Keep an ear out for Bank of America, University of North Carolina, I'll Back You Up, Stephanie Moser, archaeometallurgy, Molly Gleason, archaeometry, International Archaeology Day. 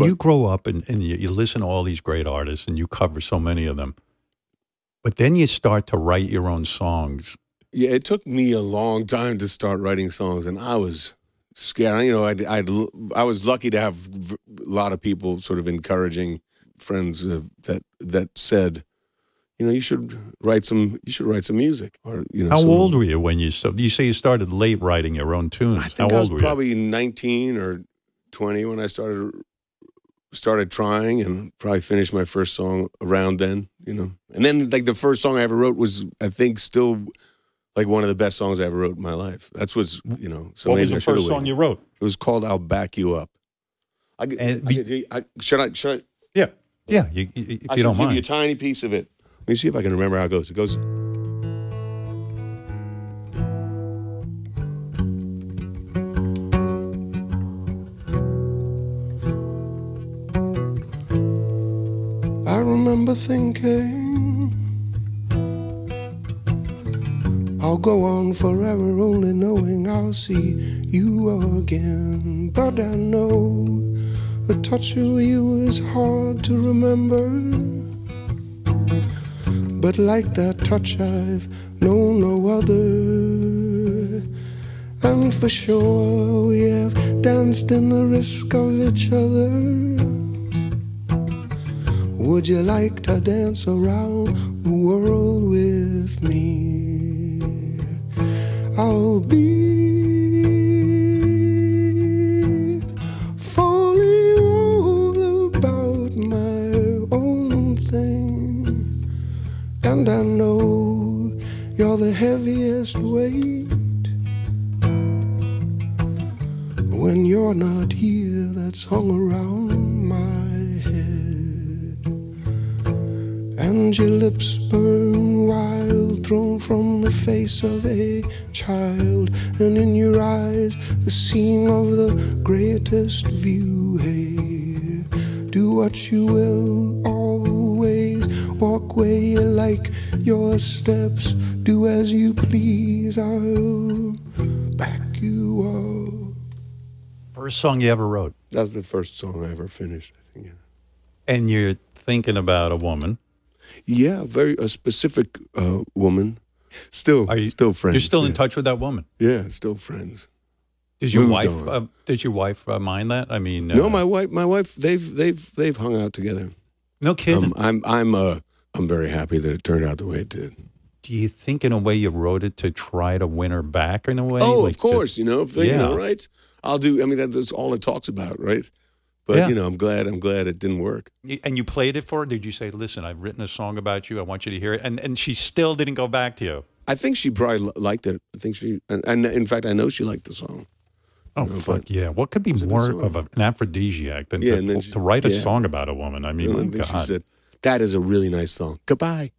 When you grow up and you listen to all these great artists and you cover so many of them, but then you start to write your own songs. Yeah, it took me a long time to start writing songs, and I was scared. You know, I was lucky to have a lot of people sort of encouraging friends that said, you know, you should write some music. Or, you know, how old were you when you started? You say you started late writing your own tunes. I think how old were you? I was probably 19 or 20 when I started trying, and probably finished my first song around then, you know. And then, like, the first song I ever wrote was, I think, still, like, one of the best songs I ever wrote in my life. That's what's, you know. So what was the first song you wrote? It was called "I'll Back You Up." Should I? Yeah. Yeah, if you don't mind. I'll give you a tiny piece of it. Let me see if I can remember how it goes. It goes... I remember thinking I'll go on forever, only knowing I'll see you again. But I know the touch of you is hard to remember, but like that touch I've known no other. And for sure we have danced in the risk of each other. Would you like to dance around the world with me? I'll be and I know you're the heaviest weight. When you're not here, that's hung around my head. And your lips burn wild, thrown from the face of a child. And in your eyes, the seam of the greatest view. Hey, do what you will, always walk where you like, your steps, do as you please. I'll back you up. First song you ever wrote? That's the first song I ever finished, I think. Yeah. And you're thinking about a woman? Yeah, a specific woman. Still friends. You're still in touch with that woman? Yeah, still friends. Did your wife mind that? I mean, no, my wife. They've hung out together. No kidding. I'm very happy that it turned out the way it did. Do you think, in a way, you wrote it to try to win her back in a way? Oh, like, of course. You know, if they, yeah, you know, right? I'll do. I mean, that's all it talks about, right? But yeah, you know, I'm glad it didn't work. And you played it for her? Did you say, "Listen, I've written a song about you. I want you to hear it"? And she still didn't go back to you. I think she probably liked it. I think she, and in fact, I know she liked the song. Oh, you know, fuck yeah. What could be more of an aphrodisiac than to write a song about a woman? I mean, my God. She said, that is a really nice song. Goodbye.